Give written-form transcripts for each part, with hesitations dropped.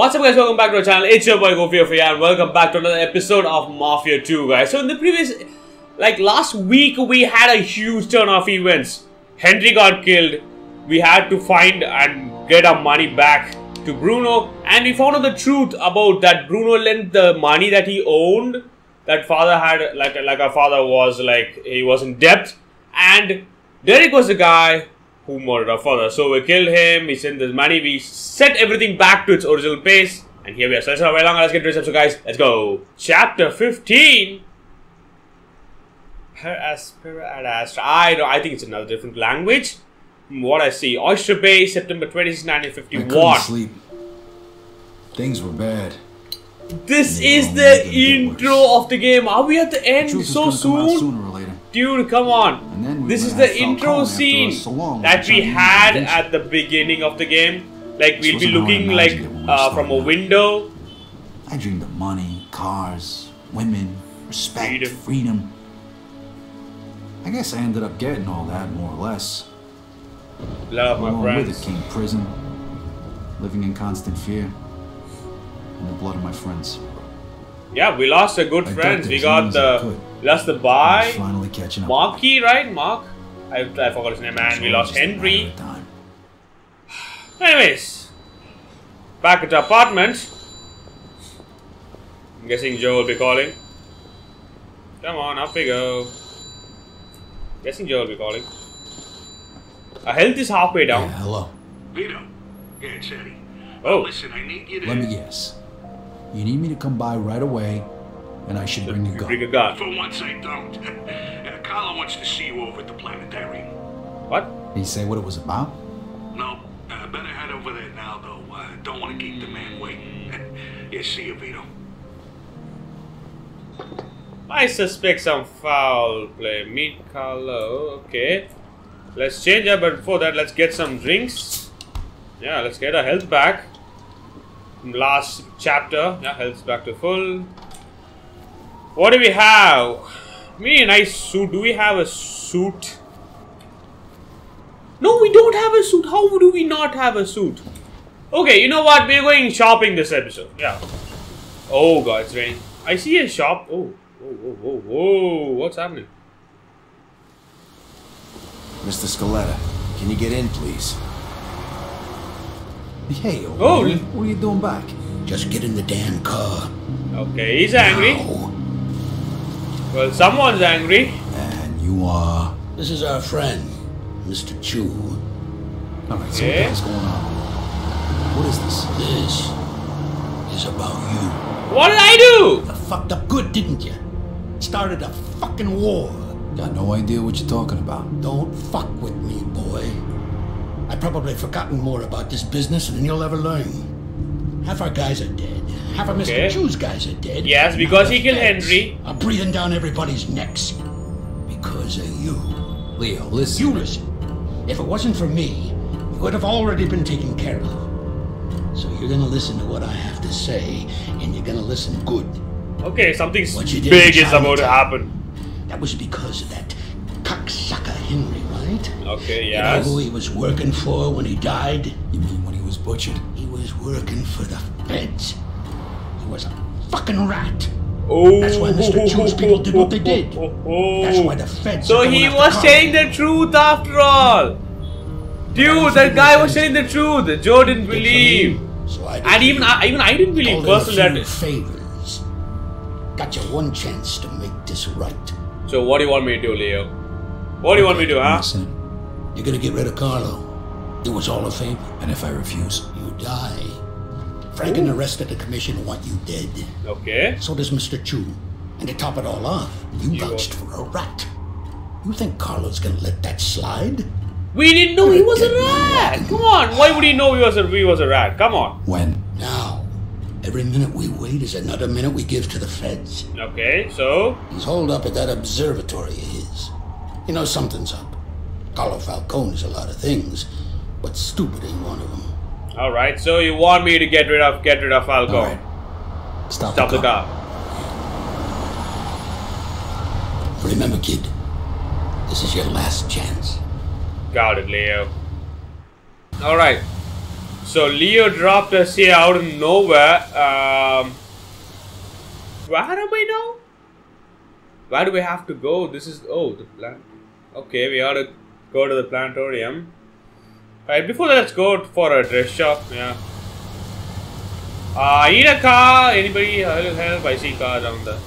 What's up guys, welcome back to our channel. It's your boy Gofiafia and welcome back to another episode of Mafia 2 guys. So in the previous, last week we had a huge turn of events. Henry got killed, we had to find and get our money back to Bruno, and we found out the truth about that Bruno lent the money that he owned, that father had, our father was he was in debt, and Derek was the guy who murdered our father. So we killed him, we sent this money, we set everything back to its original pace, and here we are. So let's not wait longer, let's get to this episode guys, let's go. Chapter 15. I think it's another different language. What I see, Oyster Bay, September 26, 1951. I couldn't sleep. Things were bad. This is the intro of the game. Are we at the end so soon? Dude, come on. This is the intro scene that we had at the beginning of the game. Like, we'll be looking like from a window. I dreamed of money, cars, women, respect, freedom. I guess I ended up getting all that, more or less. Love my friends. With it came prison, living in constant fear, and the blood of my friends. Yeah, we lost a good friend. We got the we lost finally catching up. Marky, right? Mark, I forgot his name, and we lost Henry. Anyways, back at the apartment. I'm guessing Joe will be calling. Come on, up we go. Guessing Joe will be calling. Our health is halfway down. Yeah, hello. Vito. Yeah, it's Eddie. Oh. Listen, I need you to... Let me guess. You need me to come by right away, and I should bring a gun. Bring a gun. For once, I don't. Carlo wants to see you over at the planetarium. What? Did he say what it was about? No. Better head over there now, though. Don't want to keep the man waiting. Yeah, see you, Vito. I suspect some foul play. Meet Carlo. Okay. Let's change up, but before that, let's get some drinks. Yeah, let's get our health back. Last chapter, yeah, health's back to full. What do we have? We need a nice suit. Do we have a suit? No, we don't have a suit. How do we not have a suit? Okay, you know what? We're going shopping this episode. Yeah. Oh god, it's raining. I see a shop. Oh, whoa, whoa, whoa, whoa! What's happening? Mr. Scaletta, can you get in, please? Hey, oh, what are you doing back? Just get in the damn car. Okay, he's angry. No. Well, someone's angry. And you are? This is our friend, Mr. Chu. Alright, so what the hell's going on? What is this? This is about you. What did I do? You fucked up good, didn't you? Started a fucking war. Got no idea what you're talking about. Don't fuck with me, boy. I've probably forgotten more about this business than you'll ever learn. Half our guys are dead. Half of Mr. Chu's guys are dead. Yes, because he killed Henry. I'm breathing down everybody's necks. Because of you. Leo, listen. You listen. If it wasn't for me, you would have already been taken care of. So you're gonna listen to what I have to say, and you're gonna listen good. Okay, something big is about to happen. That was because of that cocksucker Henry, right? Okay, yeah. You know who he was working for when he died? You mean when he was butchered? He was working for the feds. He was a fucking rat. Oh. That's why Mr. Chu's people did what they did. That's why the feds. So he was saying the truth after all. Dude, that guy was saying the truth. Joe didn't believe. So I didn't believe personally that it. Favors. Got you one chance to make this right. So what do you want me to do, Leo? What do you want me to do, huh? Listen, you're gonna get rid of Carlo. Do us all a favor. And if I refuse? You die. Frank and the rest of the commission want you dead. Okay. So does Mr. Chu. And to top it all off, you vouched for a rat. You think Carlo's gonna let that slide? We didn't know he was a rat! Come on, why would he know he was a rat? Come on. When? Now. Every minute we wait is another minute we give to the feds. Okay, so? He's holed up at that observatory of his. You know something's up. Carlo Falcone is a lot of things, but stupid ain't one of them. Alright, so you want me to get rid of Falcone. Right. Stop the car. Remember, kid, this is your last chance. Got it, Leo. Alright. So Leo dropped us here out of nowhere. Where am I now? Where do we have to go? This is, oh, the plant. Okay, we ought to go to the plantorium. Alright, before that, let's go for a dress shop. Yeah. I need a car. Anybody help? I see car down there.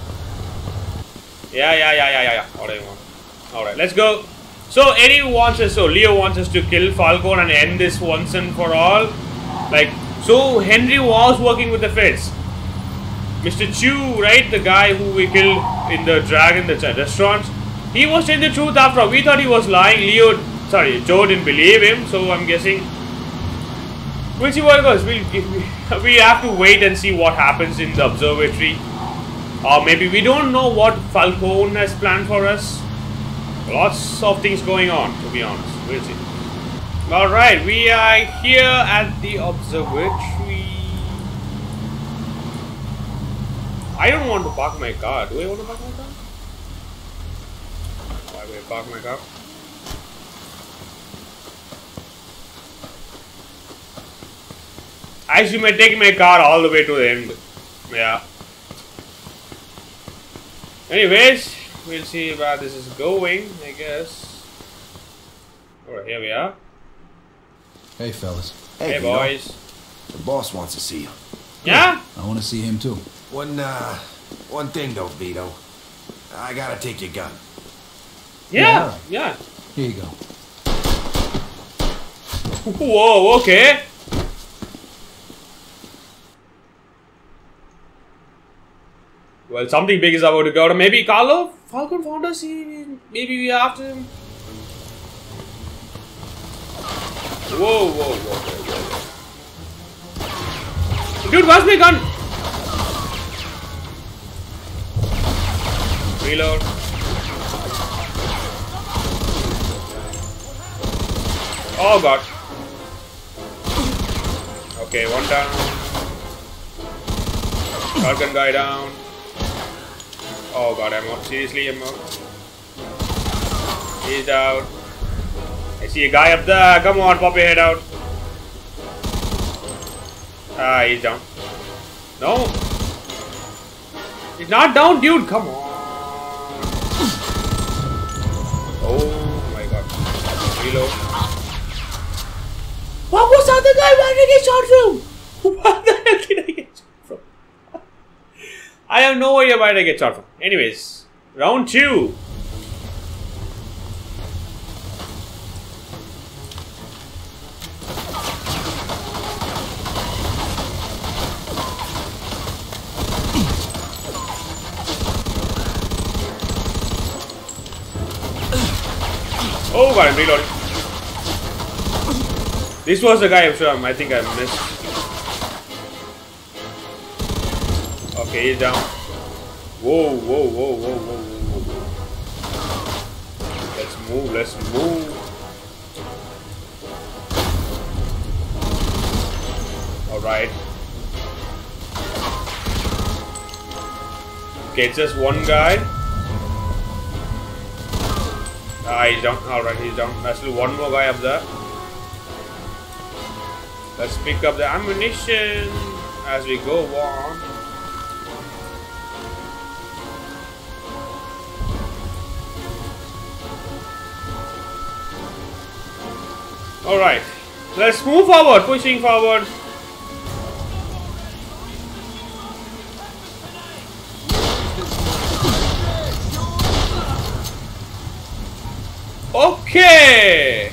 Yeah. What do you want? Alright, let's go. So Eddie wants us, so Leo wants us to kill Falcone and end this once and for all. Like, so Henry was working with the feds. Mr. Chu, right? The guy who we killed in the Dragon, the restaurant. He was saying the truth after all. We thought he was lying. Joe didn't believe him. So I'm guessing. We'll see what it goes. We have to wait and see what happens in the observatory. Or maybe we don't know what Falcone has planned for us. Lots of things going on, to be honest. We'll see. Alright, we are here at the observatory. I don't want to park my car. Do I want to park my car? Why would I park my car? I should be taking my car all the way to the end. Yeah. Anyways, we'll see where this is going, I guess. Alright, here we are. Hey, fellas. Hey, boys. The boss wants to see you. Yeah? I want to see him, too. One thing though, Vito. I gotta take your gun. Yeah. Here you go. Whoa, okay. Well, something big is about to go to. Maybe Carlo Falcone found us. Maybe we are after him. Whoa. Dude, where's my gun? Reload. Oh god. Okay, one down. Falcone guy down. Oh god, I'm up. Seriously, I'm up. He's down. I see a guy up there. Come on, pop your head out. Ah, he's down. No. He's not down, dude. Come on. Oh my god. Reload. What was the other guy? Where did I get shot from? What the hell did I get shot from? I have no idea where I get shot from. Anyways, round 2. Oh god, I'm reloading. This was the guy, I'm sure. I think I missed. Okay, he's down. Whoa. Let's move. Alright. Okay, it's just one guy. Ah, he's down. Alright, he's down. There's still one more guy up there. Let's pick up the ammunition as we go on. Alright, let's move forward, pushing forward. Okay.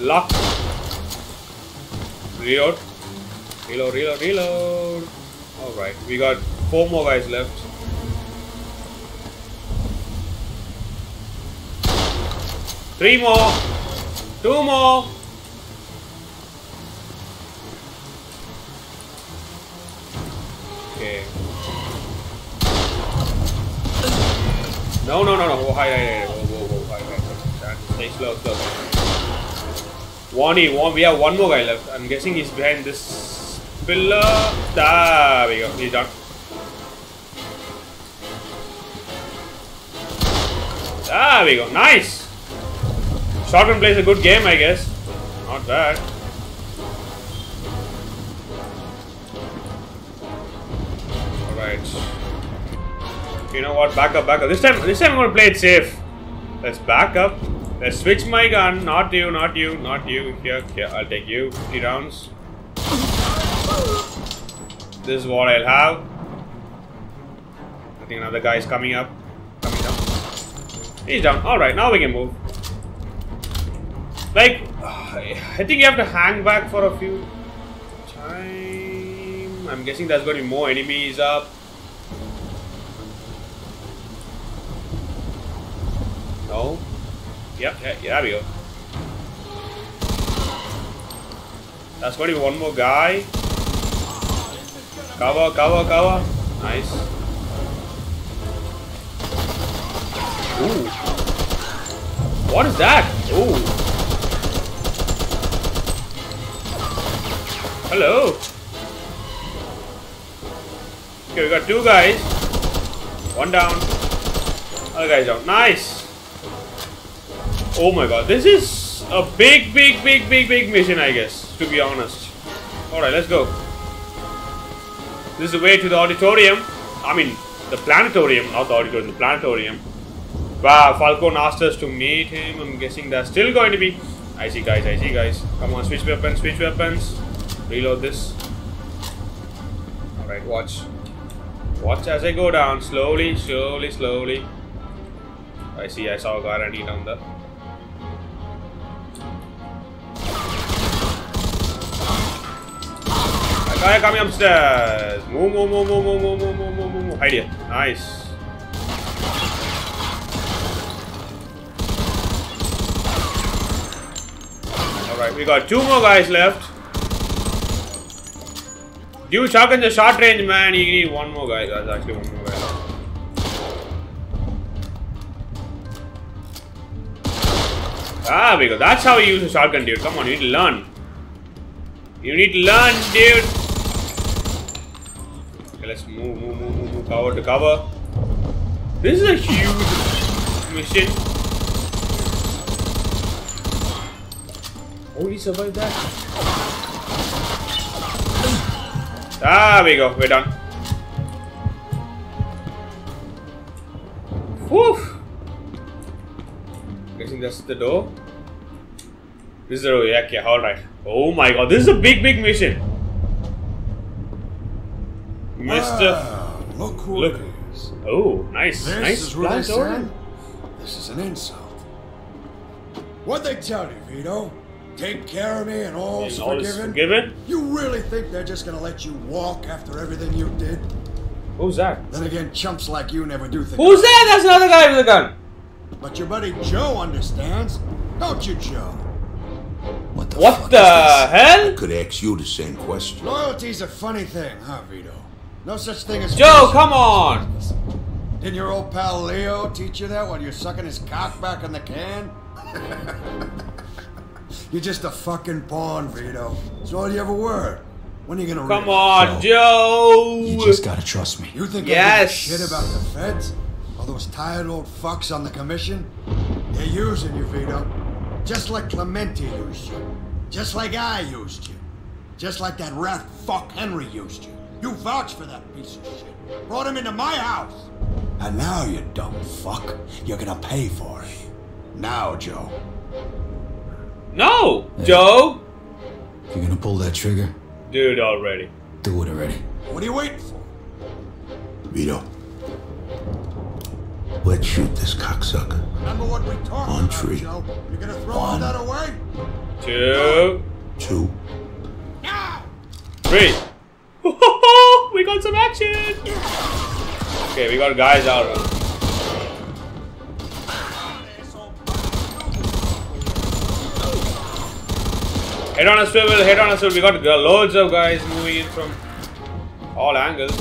Lock. Reload. Alright, we got 4 more guys left. Three more. 2 more. Okay. No. Oh, hi. Whoa. Stay slow. We have one more guy left. I'm guessing he's behind this pillar. There we go. He's done. There we go. Nice. Shotgun plays a good game, I guess. Not that. Alright. You know what? Back up, back up. This time I'm gonna play it safe. Let's back up. Let's switch my gun. Not you, not you, not you. Here, here, I'll take you. 50 rounds. This is what I'll have. I think another guy is coming up. Coming down. He's down. Alright, now we can move. Like, I think you have to hang back for a few time. I'm guessing there's going to be more enemies up. No. Yep, yeah, yeah, there we go. That's going to be one more guy. Cover, cover, cover. Nice. Ooh. What is that? Ooh. Hello. Okay, we got two guys. One down. Other guy's down. Nice. Oh my god. This is a big mission, I guess. To be honest. Alright, let's go. This is the way to the auditorium. I mean, the planetarium, not the auditorium, the planetarium. Wow, Falcone asked us to meet him. I'm guessing there's still going to be. I see guys, I see guys. Come on, switch weapons, switch weapons. Reload this. Alright, watch. Watch as I go down. Slowly, slowly, slowly. I see, I saw a guy running down there. Guy coming upstairs. Move, move, move, move, move, move, move, move, move, move. Hide here. Nice. Alright, we got two more guys left. Dude, shotgun's a short range, man. You need one more guy. That's actually one more guy left. Ah, we go. That's how you use a shotgun, dude. Come on, you need to learn. You need to learn, dude. Let's move, move, move, move, move, cover to cover. This is a huge mission. Oh, he survived that. Ah, we go, we're done. Woof. Guessing that's the door. This is the door, yeah, yeah, alright. Oh my god, this is a big mission. Mr. Wow, look who it is. Oh, nice. This nice is what they said. This is an insult. What'd they tell you, Vito? Take care of me and all's forgiven? You really think they're just gonna let you walk after everything you did? Who's that? Then again, chumps like you never do things. Who's that? That's another guy with a gun. But your buddy Joe understands. Don't you, Joe? What the hell? I could ask you the same question. Loyalty's a funny thing, huh, Vito? No such thing as Joe, come on! Didn't your old pal Leo teach you that while you're sucking his cock back in the can? You're just a fucking pawn, Vito. That's all you ever were. When are you gonna come on, Joe? You just gotta trust me. You think I give a shit about the feds? All those tired old fucks on the commission? They're using you, Vito. Just like Clemente used you. Just like I used you. Just like that rat fuck Henry used you. You vouched for that piece of shit. Brought him into my house. And now, you dumb fuck, you're gonna pay for it. Now, Joe. No, hey, Joe. You're gonna pull that trigger? Dude, already. Do it already. What are you waiting for? Vito. Let's shoot this cocksucker. Remember what we talked about, three. Joe. You're gonna throw all that away? Two. Now. Three. We got some action! Okay, we got guys out. Head on a swivel, head on a swivel. We got loads of guys moving in from all angles.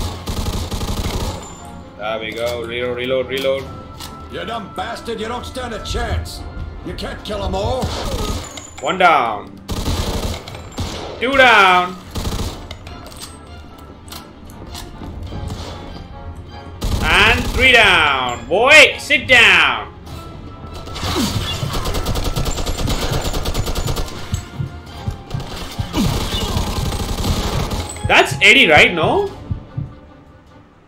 There we go. Reload, reload, reload. You dumb bastard, you don't stand a chance. You can't kill them all. One down. Two down. And three down. Boy, sit down. Eddie, right? No?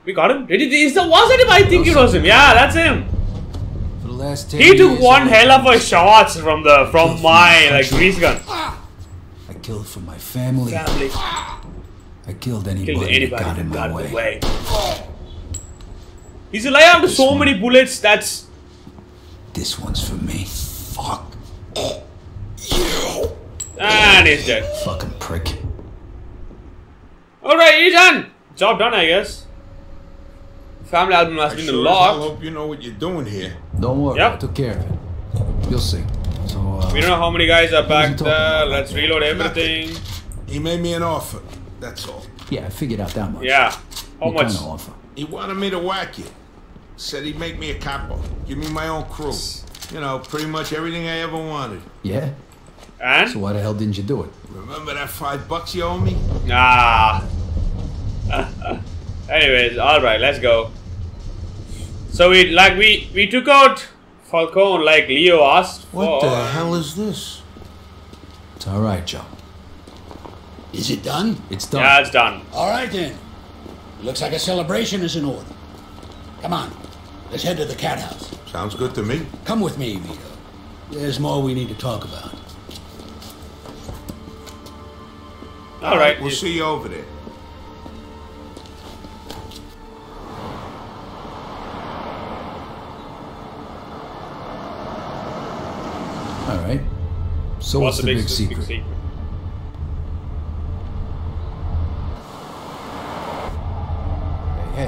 We got him? Was it him? I think it was him. Yeah, that's him. For the last 10 he took one hell of a shot from the my grease gun. I killed for my family. I killed anybody that got in my way. He's alive after so many bullets. That's this one's for me. Fuck you. And he's dead. Fucking prick. Alright, he's done. Job done, I guess. Family album has been locked. I hope you know what you're doing here. Don't worry, I took care of it. You'll see. So, we don't know how many guys are back there. Let's reload everything. He made me an offer. That's all. Yeah, I figured out that much. Yeah. How much? He wanted me to whack you. Said he'd make me a capo. Give me my own crew. You know, pretty much everything I ever wanted. Yeah? And? So why the hell didn't you do it? Remember that $5 you owe me? Nah. Anyways, alright, let's go. So we took out Falcone like Leo asked for. What the hell is this? It's alright, Joe. Is it done? It's done. Yeah, it's done. Alright then. It looks like a celebration is in order. Come on. Let's head to the cat house. Sounds good to me. Come with me, Vito. There's more we need to talk about. Alright. We'll see you over there. Alright. So what's the big secret?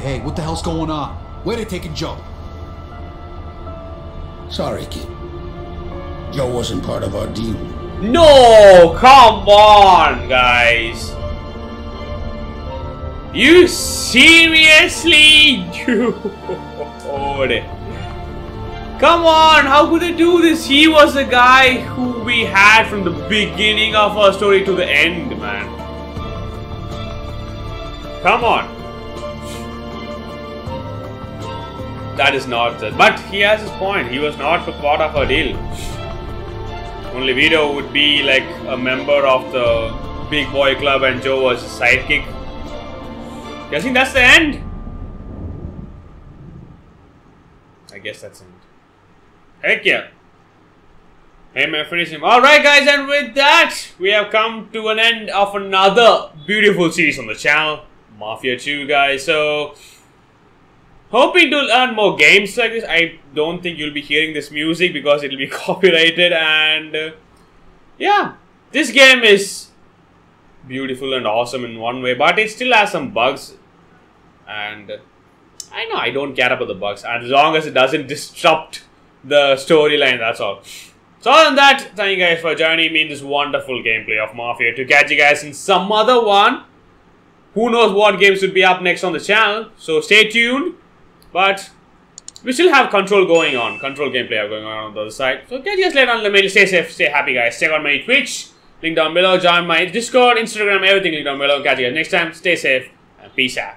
Hey, what the hell's going on? Where they taking Joe? Sorry, kid. Joe wasn't part of our deal. No, come on, guys. You seriously? Dude. Come on, how could they do this? He was the guy who we had from the beginning of our story to the end, man. Come on. That is not the... But he has his point. He was not part of our deal. Only Vito would be like a member of the big boy club and Joe was his sidekick. Guessing that's the end? I guess that's it. Heck yeah. Hey man, finish him. Alright guys, and with that, we have come to an end of another beautiful series on the channel. Mafia 2 guys. So, hoping to learn more games like this. I don't think you'll be hearing this music because it'll be copyrighted. And yeah, this game is beautiful and awesome in one way. But it still has some bugs. And I know I don't care about the bugs. As long as it doesn't disrupt the storyline, that's all. So other than that, thank you guys for joining me in this wonderful gameplay of Mafia 2. Catch you guys in some other one. Who knows what games would be up next on the channel. So stay tuned. But we still have control going on. Control gameplay going on the other side. So catch you guys later on in the mail. Stay safe, stay happy guys. Check out my Twitch. Link down below. Join my Discord, Instagram, everything. Link down below. Catch you guys next time. Stay safe and peace out.